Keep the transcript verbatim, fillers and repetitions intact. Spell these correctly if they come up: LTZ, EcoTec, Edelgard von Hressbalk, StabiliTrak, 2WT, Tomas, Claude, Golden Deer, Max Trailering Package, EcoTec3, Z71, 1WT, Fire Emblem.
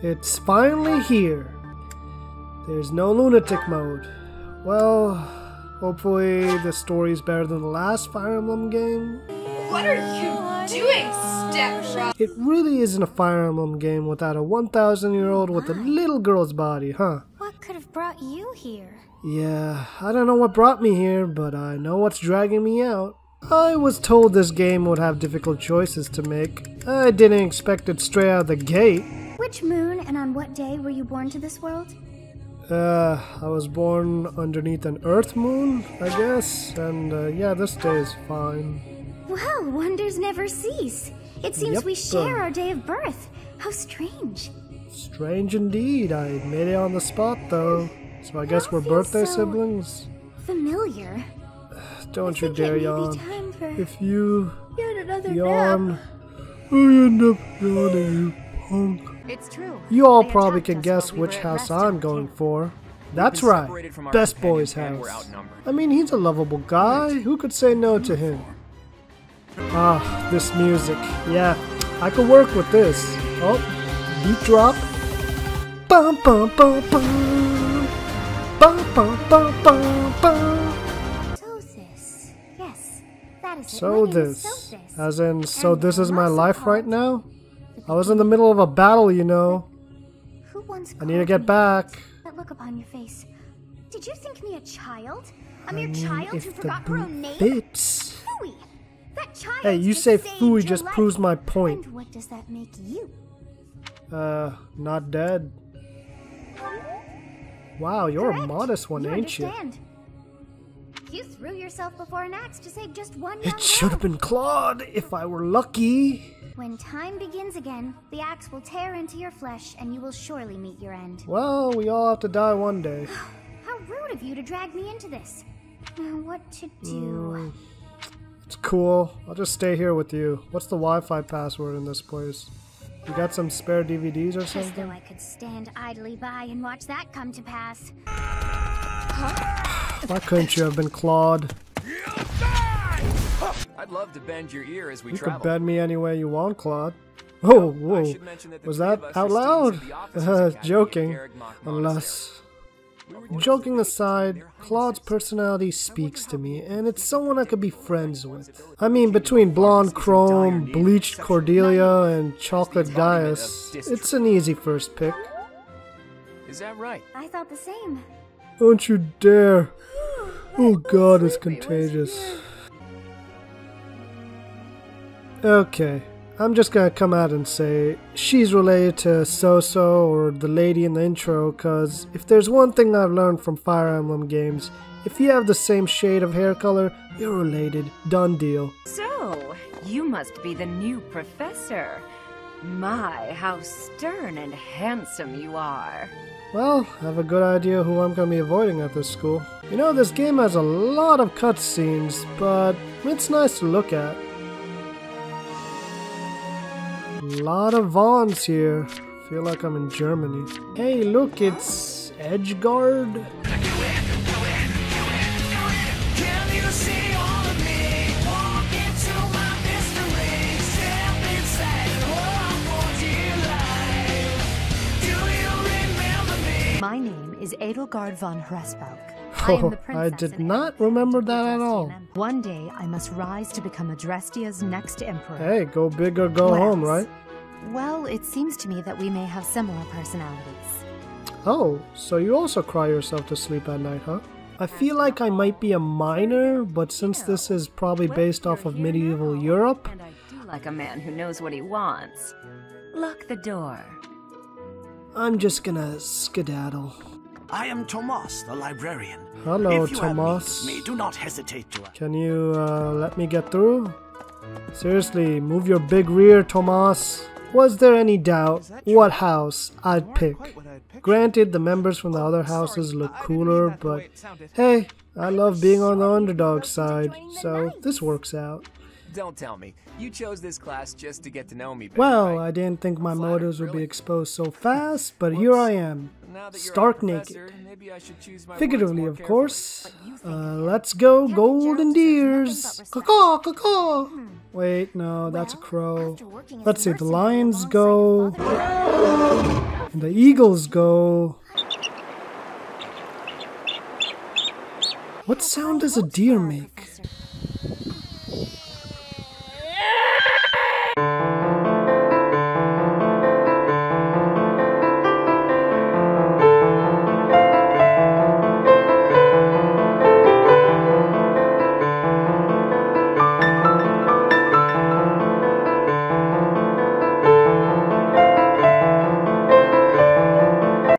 It's finally here. There's no lunatic mode. Well, hopefully the story's better than the last Fire Emblem game. What are you doing, stepbrother? It really isn't a Fire Emblem game without a one thousand year old with a little girl's body, huh? What could have brought you here? Yeah, I don't know what brought me here, but I know what's dragging me out. I was told this game would have difficult choices to make. I didn't expect it straight out of the gate. Which moon and on what day were you born to this world? Uh, I was born underneath an earth moon, I guess, and uh, yeah, this day is fine. Well, wonders never cease. It seems yep. we share our day of birth. How strange. Strange indeed. I made it on the spot, though. So I it guess we're birthday so siblings? Familiar. Don't you dare yawn. If you yawn, we end up yawning, you punk. It's true. You all they probably can guess we which house I'm going for. That's right, Best Boy's house. I mean, he's a lovable guy. Who could say no to him? Ah, this music. Yeah, I could work with this. Oh, beat drop. Bum bum bum bum. Bum bum bum bum bum. So this, yes, that is. So this, as in, so this is my life right now. I was in the middle of a battle, you know. Who once I need to get back. That look upon your face. Did you think me a child? A mere I mean, child who forgot her own name? Fits. Fooey. That child hey, you say Fooey just life. proves my point. And what does that make you? Uh, not dead. Wow, you're Correct. a modest one, you ain't understand. you? You threw yourself before an axe to save just one. It should have been Claude if I were lucky. When time begins again, the axe will tear into your flesh and you will surely meet your end. Well, we all have to die one day. How rude of you to drag me into this. Now what to do? Mm, it's cool. I'll just stay here with you. What's the Wi-Fi password in this place? You got some spare D V Ds or something? As though I could stand idly by and watch that come to pass. Huh? Why couldn't you have been Claude? I'd love to bend your ear as we you travel. You can bend me any way you want, Claude. Oh, whoa. That was that out loud? Uh, joking. Unless... Joking aside, Claude's personality speaks to me, and it's someone I could be friends with. I mean, between blonde Chrome, bleached Cordelia, and chocolate Gaius, it's an easy first pick. Is that right? I thought the same. Don't you dare. Oh god, it's contagious. Okay, I'm just gonna come out and say she's related to So-So or the lady in the intro, cause if there's one thing I've learned from Fire Emblem games, if you have the same shade of hair color, you're related. Done deal. So, you must be the new professor. My, how stern and handsome you are. Well, I have a good idea who I'm gonna be avoiding at this school. You know, this game has a lot of cutscenes, but it's nice to look at. Lot of Vons here. Feel like I'm in Germany. Hey, look, it's Edelgard. My name is Edelgard von Hressbalk. Oh, I, I did not remember that at all. One day, I must rise to become Adrestia's next emperor. Hey, go big or go what home, else? right? Well, it seems to me that we may have similar personalities. Oh, so you also cry yourself to sleep at night, huh? I feel like I might be a minor, but since this is probably based off of medieval Europe... And I do like a man who knows what he wants. Lock the door. I'm just gonna skedaddle. I am Tomas, the librarian. Hello, if you Tomas. Have me, do not hesitate to. Can you uh, let me get through? Seriously, move your big rear, Tomas. Was there any doubt what house I'd pick? Granted, the members from the other houses look cooler, but hey, I love being on the underdog side, so this works out. Don't tell me. You chose this class just to get to know me better. Well, I didn't think my motives would be exposed so fast, but here I am. Stark naked. Figuratively, of course. Uh, let's go, Golden Deers! Caw-caw, caw-caw! Wait, no, that's a crow. Let's see, the lions go... And the eagles go... What sound does a deer make?